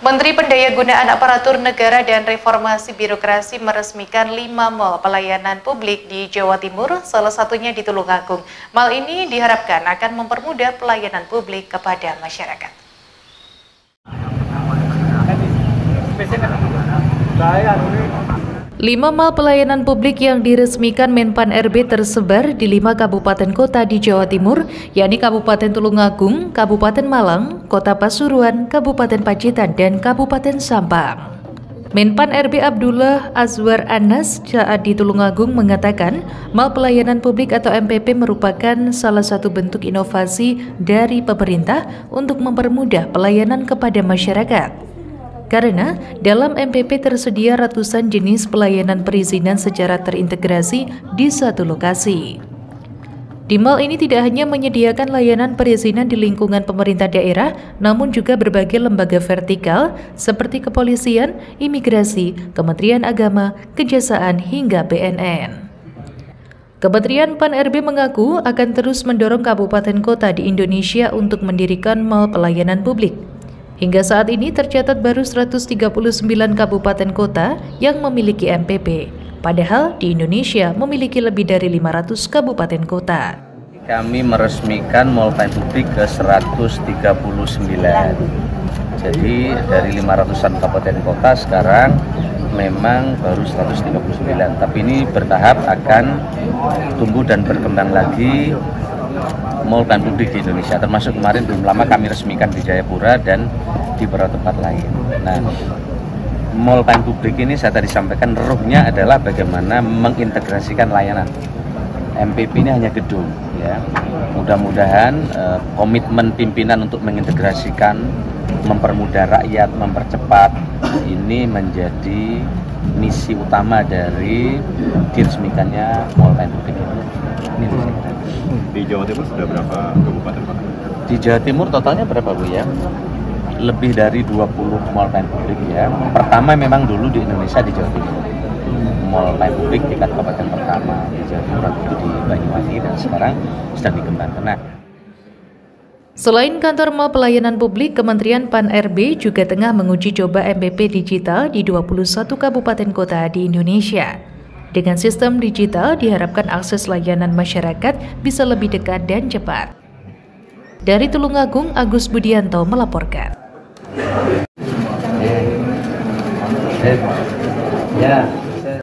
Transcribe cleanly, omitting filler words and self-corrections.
Menteri Pendayagunaan Aparatur Negara dan Reformasi Birokrasi meresmikan 5 mal pelayanan publik di Jawa Timur, salah satunya di Tulungagung. Mal ini diharapkan akan mempermudah pelayanan publik kepada masyarakat. Lima mal pelayanan publik yang diresmikan Menpan RB tersebar di 5 kabupaten kota di Jawa Timur, yakni Kabupaten Tulungagung, Kabupaten Malang, Kota Pasuruan, Kabupaten Pacitan, dan Kabupaten Sampang. Menpan RB Abdullah Azwar Anas saat di Tulungagung mengatakan, mal pelayanan publik atau MPP merupakan salah satu bentuk inovasi dari pemerintah untuk mempermudah pelayanan kepada masyarakat. Karena dalam MPP tersedia ratusan jenis pelayanan perizinan secara terintegrasi di satu lokasi. Di mal ini tidak hanya menyediakan layanan perizinan di lingkungan pemerintah daerah, namun juga berbagai lembaga vertikal seperti kepolisian, imigrasi, Kementerian Agama, Kejaksaan, hingga BNN. Kementerian Pan RB mengaku akan terus mendorong kabupaten kota di Indonesia untuk mendirikan mal pelayanan publik. Hingga saat ini tercatat baru 139 kabupaten kota yang memiliki MPP. Padahal di Indonesia memiliki lebih dari 500 kabupaten kota. Kami meresmikan mal pelayanan publik ke 139. Jadi dari 500-an kabupaten kota sekarang memang baru 139. Tapi ini bertahap akan tumbuh dan berkembang lagi. Mal pelayanan publik di Indonesia, termasuk kemarin belum lama kami resmikan di Jayapura dan di beberapa tempat lain. Nah, mal pelayanan publik ini saya tadi sampaikan ruhnya adalah bagaimana mengintegrasikan layanan. MPP ini hanya gedung, ya. Mudah-mudahan komitmen pimpinan untuk mengintegrasikan, mempermudah rakyat, mempercepat ini menjadi misi utama dari diresmikannya mal pelayanan publik ini. Di Jawa Timur sudah berapa kabupaten kota? Di Jawa Timur totalnya berapa, Bu, ya? Lebih dari 20 mal pelayanan publik, ya. Pertama memang dulu di Indonesia di Jawa Timur. Mal pelayanan publik tingkat kabupaten pertama di Jawa Timur itu di Banyuwangi dan sekarang sedang dikembangkan. Nah. Selain kantor mal pelayanan publik, Kementerian Pan RB juga tengah menguji coba MPP digital di 21 kabupaten kota di Indonesia. Dengan sistem digital, diharapkan akses layanan masyarakat bisa lebih dekat dan cepat. Dari Tulungagung, Agus Budianto melaporkan. Ya.